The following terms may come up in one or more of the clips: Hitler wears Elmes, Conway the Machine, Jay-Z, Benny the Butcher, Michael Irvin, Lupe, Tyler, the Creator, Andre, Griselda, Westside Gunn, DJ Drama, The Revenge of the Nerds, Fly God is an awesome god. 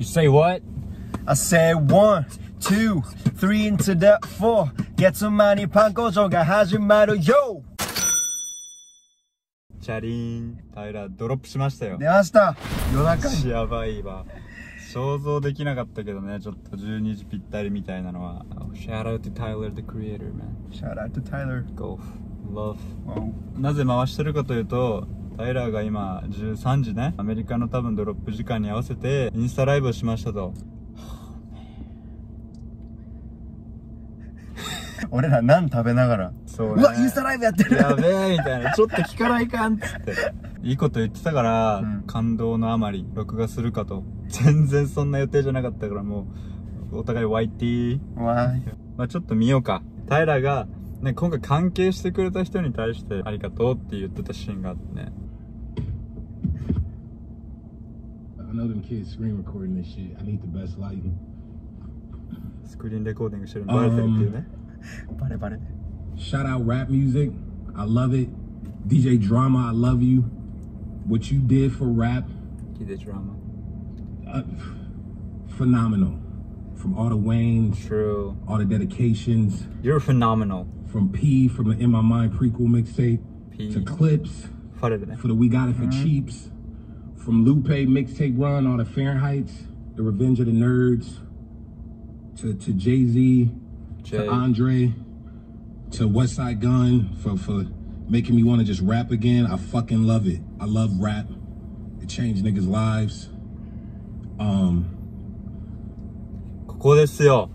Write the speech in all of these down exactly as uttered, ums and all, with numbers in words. You say what? I said one, two, three, into the four. Get some money, pankojoga hajimaru yo! チャリーン、タイラードロップしましたよ。出ました、夜中に。やばいわ。想像できなかったけどね、ちょっとじゅうにじぴったりみたいなのは。Shout out to Tyler, the Creator, man. Shout out to Tyler. Go. Love. なぜ回してるかというと、タイラーが今じゅうさんじね、アメリカの多分ドロップ時間に合わせてインスタライブをしましたと。俺ら何食べながら、そうね、うわインスタライブやってるやべえみたいな、ちょっと聞かないかんっつっていいこと言ってたから、うん、感動のあまり録画するかと。全然そんな予定じゃなかったから、もうお互いワイティーわい。まあちょっと見ようか。タイラが、ね、今回関係してくれた人に対してありがとうって言ってたシーンがあってね。スクリーンレコーディングしてるのバレてるっていうね。バレバレ。Shout out rap music. I love it. ディージェー Drama, I love you. What you did for rap. ディージェー Drama. Uh, phenomenal. From all the Waynes. True. All the dedications. You're phenomenal. From P, from the In My Mind prequel mixtape. To Clips. For the We Got It for Cheaps. From Lupe mixtape run, all the Fahrenheits. The Revenge of the Nerds. To, to Jay-Z. Jay. To Andre, to Westside Gunn for, for making me want to just rap again. I fucking love it. I love rap. It changed niggas' lives. Um, ここですよ。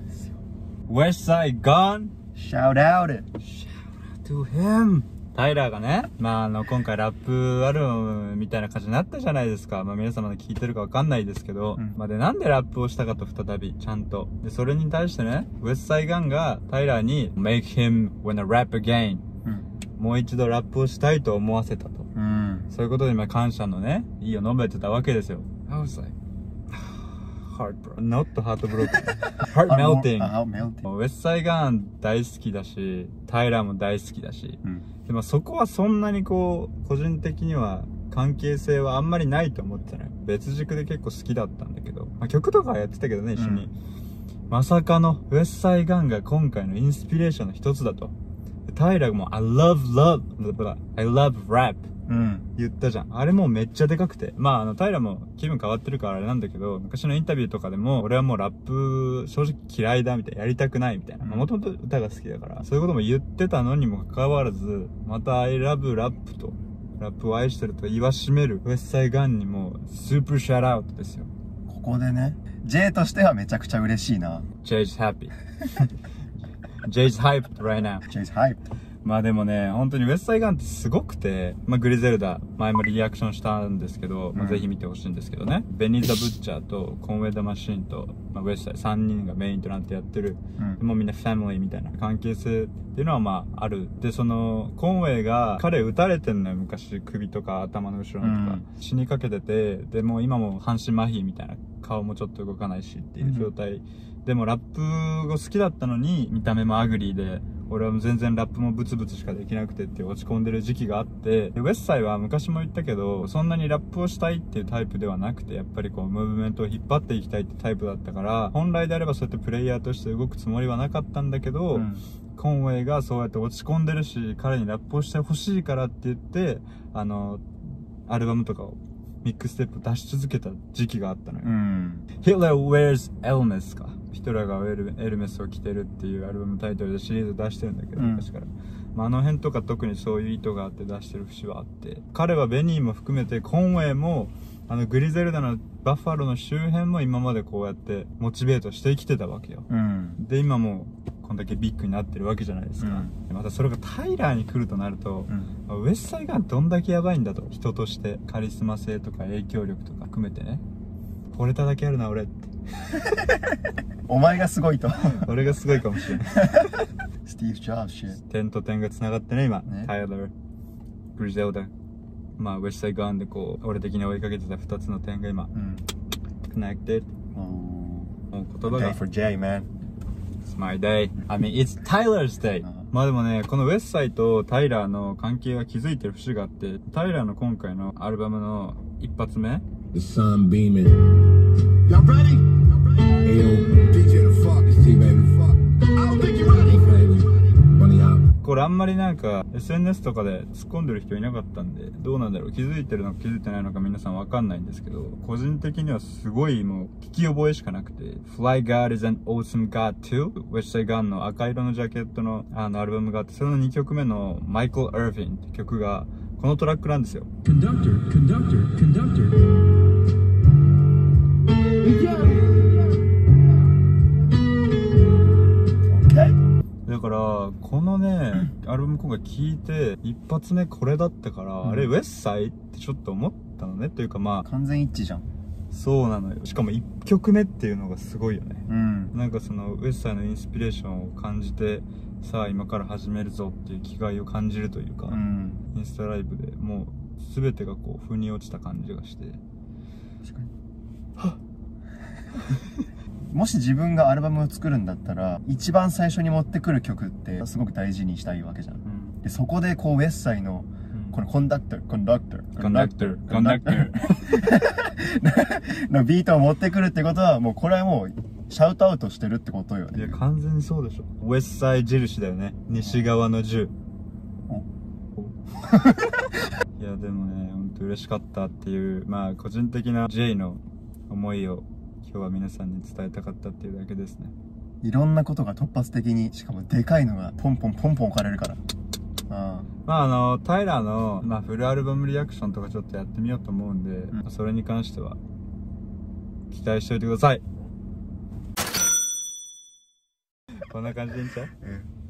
Westside Gunn. Shout out it. Shout out to him. タイラーがね、まああの今回ラップアルバムみたいな感じになったじゃないですか。まあ皆様で聞いてるかわかんないですけど、うん、まあでなんでラップをしたかと、再びちゃんとでそれに対してね、ウェスサイガンがタイラーに make him wanna rap again、うん、もう一度ラップをしたいと思わせたと、うん、そういうことで今感謝のねいいを述べてたわけですよ。I was like heartbroken, not heartbroken, heart melting. ウェスサイガン大好きだし、タイラーも大好きだし。うん、でもそこはそんなにこう、個人的には関係性はあんまりないと思ってたね。別軸で結構好きだったんだけど。まあ、曲とかはやってたけどね、一緒に。うん、まさかのウェスサイガンが今回のインスピレーションの一つだと。タイラも I love love, I love rap、うん、言ったじゃん。あれもめっちゃでかくて。まあ、あの、タイラも気分変わってるからあれなんだけど、昔のインタビューとかでも、俺はもうラップ正直嫌いだみたいな、やりたくないみたいな。もともと歌が好きだから、そういうことも言ってたのにもかかわらず、また I love rap と、ラップを愛してると言わしめるウェスサイガンにも、スーパーシャラウトですよ。ここでね、J としてはめちゃくちゃ嬉しいな。J's happy. Jay's hyped right now. Jay's hyped. まあでもね、本当にウェスサイガンってすごくて、まあグリゼルダ、前もリアクションしたんですけど、うん、まあぜひ見てほしいんですけどね。ベニー・ザ・ブッチャーとコンウェイ・ザ・マシーンと、まあ、ウェスサイさんにんがメインとなってやってる。うん、でもみんなファミリーみたいな関係性っていうのはまあある。で、その、コンウェイが、彼撃たれてんのよ、昔首とか頭の後ろのとか。うん、死にかけてて、でも今も半身麻痺みたいな。顔もちょっと動かないしっていう状態。うん、でもラップが好きだったのに、見た目もアグリーで、俺はもう全然ラップもブツブツしかできなくてって落ち込んでる時期があって、でウェスサイは昔も言ったけど、そんなにラップをしたいっていうタイプではなくて、やっぱりこう、ムーブメントを引っ張っていきたいってタイプだったから、本来であればそうやってプレイヤーとして動くつもりはなかったんだけど、うん、コンウェイがそうやって落ち込んでるし、彼にラップをしてほしいからって言って、あの、アルバムとかをミックステップ出し続けた時期があったのよ。うん、ヒトラー wears Elmes か。ヒトラーがエルメスを着てるっていうアルバムタイトルでシリーズ出してるんだけど、昔から。うん、まあ、あの辺とか特にそういう意図があって出してる節はあって。彼はベニーも含めてコンウェイも、あのグリゼルダのバッファローの周辺も今までこうやってモチベートしてきてたわけよ。うん、で、今もこんだけビッグになってるわけじゃないですか。うん、またそれがタイラーに来るとなると、うん、ウェスサイガンどんだけやばいんだと。人として、カリスマ性とか影響力とか含めてね。惚れただけあるな、俺って。お前がすごいと。俺がすごいかもしれない。スティーブ・ジョブズ。点と点が繋がってね、今。ね、タイラー、グリゼルダ。まあ、ウェスサイガンでこう、俺的に追いかけてたふたつの点が今、うん、connected。もう言葉が。Day for Jay, man. It's my day. I mean, it's Tyler's day. まあでもね、このウェスサイとタイラーの関係が築いてる節があって、タイラーの今回のアルバムの一発目。The sun beaming. Y'all ready? これあんまりなんか エスエヌエス とかで突っ込んでる人いなかったんで、どうなんだろう、気づいてるのか気づいてないのか皆さんわかんないんですけど、個人的にはすごいもう聞き覚えしかなくて、 Fly God is an awesome god ツー Westside Gunn の赤色のジャケットのあのアルバムがあって、それのにきょくめの Michael Irvin って曲がこのトラックなんですよ。Conductor, conductor, conductor. だからこのねアルバム今回聴いて一発目これだったから、うん、あれウェッサイってちょっと思ったのね、というかまあ完全一致じゃん。そうなのよ。しかもいっきょくめっていうのがすごいよね、うん、なんかそのウェッサイのインスピレーションを感じて、さあ今から始めるぞっていう気概を感じるというか、うん、インスタライブでもう全てがこう腑に落ちた感じがして、確かにはっもし自分がアルバムを作るんだったら一番最初に持ってくる曲ってすごく大事にしたいわけじゃん、うん、でそこでこうウェッサイのこのコンダクターコンダクターコンダクターコンダクターのビートを持ってくるってことは、もうこれはもうシャウトアウトしてるってことよね。いや完全にそうでしょ。ウェッサイ印だよね、西側の銃。いやでもね本当嬉しかったっていう、まあ個人的な J の思いを今日は皆さんに伝えたかったっていうだけですね。いろんなことが突発的に、しかもでかいのがポンポンポンポン置かれるから、あまああのタイラーの、まあ、フルアルバムリアクションとかちょっとやってみようと思うんで、うん、それに関しては期待しておいてください。こんな感じでいいんちゃう、うん